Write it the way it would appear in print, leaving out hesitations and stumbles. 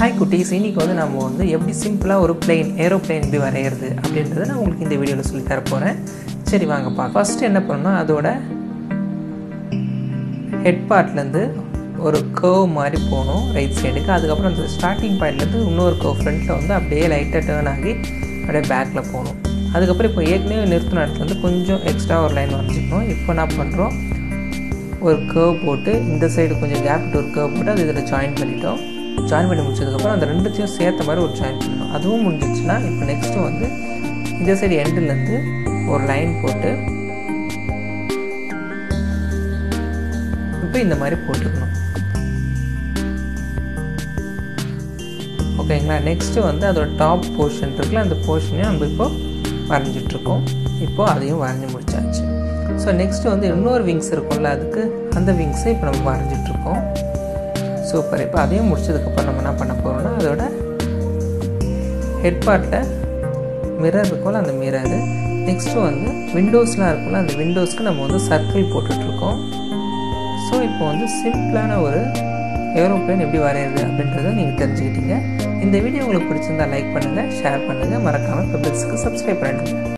Hi குட்டீஸ், இன்றைக்கி வந்து நம்ம வந்து எப்படி சிம்பிளாக ஒரு பிளேன் ஏரோப்ளேன் எப்படி வரைகிறது அப்படின்றத நான் உங்களுக்கு இந்த வீடியோவில் சொல்லி தர போகிறேன். சரி வாங்கப்பா, ஃபஸ்ட்டு என்ன பண்ணணும், அதோட ஹெட் பார்ட்லேருந்து ஒரு கர்வ் மாதிரி போகணும் ரைட் சைடுக்கு. அதுக்கப்புறம் அந்த ஸ்டார்டிங் பாயிண்ட்லேருந்து இன்னொரு கர்வ் ஃப்ரண்ட்டில் வந்து அப்படியே லைட்டாக டேர்ன் ஆகி அப்படியே பேக்கில் போகணும். அதுக்கப்புறம் இப்போ ஏற்கனவே நிறுத்தின இடத்துல வந்து கொஞ்சம் எக்ஸ்ட்ரா ஒரு லைன் வரைஞ்சிக்கணும். இப்போ என்ன பண்ணுறோம், ஒரு கர்வ் போட்டு இந்த சைடு கொஞ்சம் கேப் விட்டு ஒரு கர்வ் போட்டு அது இதில் ஜாயின் பண்ணிட்டோம். ஜாயின் பண்ணி முடிச்சதுக்கப்புறம் அந்த ரெண்டுத்தையும் சேர்த்த மாதிரி ஒரு ஜாயின் பண்ணணும். அதுவும் முடிஞ்சிச்சுன்னா இப்போ நெக்ஸ்ட்டு வந்து இந்த சைடு எண்டுலேருந்து ஒரு லைன் போட்டு இப்போ இந்த மாதிரி போட்டுக்கணும். ஓகேங்களா, நெக்ஸ்ட்டு வந்து அதோட டாப் போர்ஷன் இருக்குல்ல, அந்த போர்ஷனையும் நம்ம இப்போ வரைஞ்சிட்ருக்கோம். இப்போ அதையும் வரைஞ்சி முடிச்சாச்சு. ஸோ நெக்ஸ்ட்டு வந்து இன்னொரு விங்ஸ் இருக்கும்ல, அதுக்கு அந்த விங்ஸை இப்போ நம்ம வரைஞ்சிட்ருக்கோம். சூப்பர். இப்போ அதையும் முடிச்சதுக்கப்புறம் நம்ம என்ன பண்ண போகிறோம்னா, அதோட ஹெட் பார்ட்டில் மிரர் இருக்கும்ல, அந்த மிரரு. நெக்ஸ்ட்டு வந்து விண்டோஸ்லாம் இருக்கும்ல, அந்த விண்டோஸ்க்கு நம்ம வந்து சர்க்கிள் போட்டுட்ருக்கோம். ஸோ இப்போ வந்து சிம்பிளான ஒரு ஏரோப்ளேன் எப்படி வரைகிறது அப்படின்றத நீங்கள் தெரிஞ்சுக்கிட்டீங்க. இந்த வீடியோ உங்களுக்கு பிடிச்சிருந்தால் லைக் பண்ணுங்கள், ஷேர் பண்ணுங்கள், மறக்காமல் பப்ளிக்ஸுக்கு சப்ஸ்கிரைப் பண்ணிடுங்க.